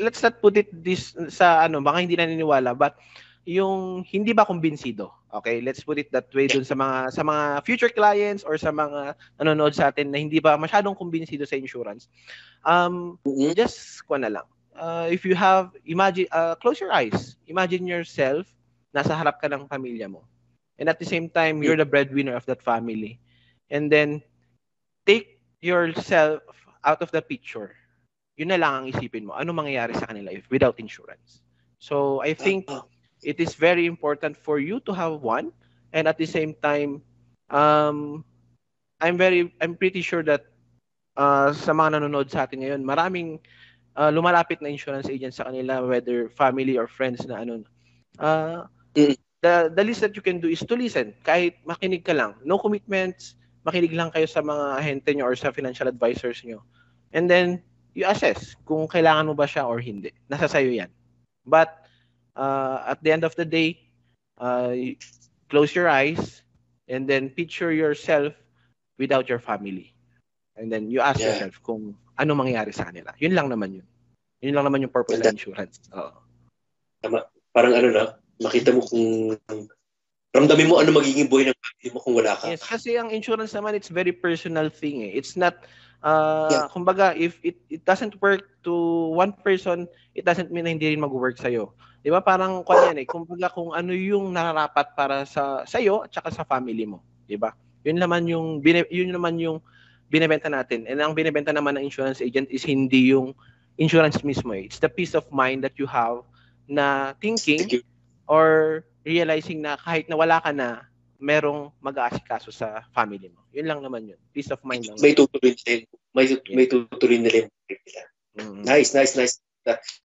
let's not put it this sa ano, baka hindi naniniwala, but yung hindi ba kumbinsido. Okay, let's put it that way dun sa mga future clients or sa mga nanonood sa atin na hindi ba masyadong kumbinsido sa insurance. Just ko na lang. If you have, imagine, close your eyes. Imagine yourself nasa harap ka ng pamilya mo. And at the same time, you're the breadwinner of that family. And then take yourself out of the picture. Yun na lang ang isipin mo. Ano mangyayari sa kanila if without insurance? So I think it is very important for you to have one, and at the same time, I'm pretty sure that sa mga nanonood sa atin ngayon, maraming lumalapit na insurance agent sa kanila, whether family or friends na ano. The least that you can do is to listen. Kahit makinig ka lang, no commitments, makinig lang kayo sa mga ahente nyo or sa financial advisors nyo. And then you assess kung kailangan mo ba siya or hindi. Nasa sayo yan. But at the end of the day, close your eyes and then picture yourself without your family. And then you ask yourself kung ano mangyayari sa kanila. Yun lang naman yun. Yun lang naman yung purpose ng insurance. Tama. Parang ano na, makita mo kung ramdamin mo ano magiging buhay ng family mo kung wala ka. Yes, kasi ang insurance naman, it's very personal thing. It's not, kumbaga, if it doesn't work to one person, it doesn't mean na hindi rin mag-work sa'yo. Di ba? Parang kumbaga kung ano yung nararapat para sa iyo at saka sa family mo, di ba? Yun naman yung binebenta natin. And ang binebenta naman ng insurance agent is hindi yung insurance mismo. It's the peace of mind that you have na thinking or realizing na kahit na wala ka na, merong mag-aasikaso sa family mo. Yun lang naman yun. Peace of mind lang. May tutuloy nila. May tutuloy nila. Nice.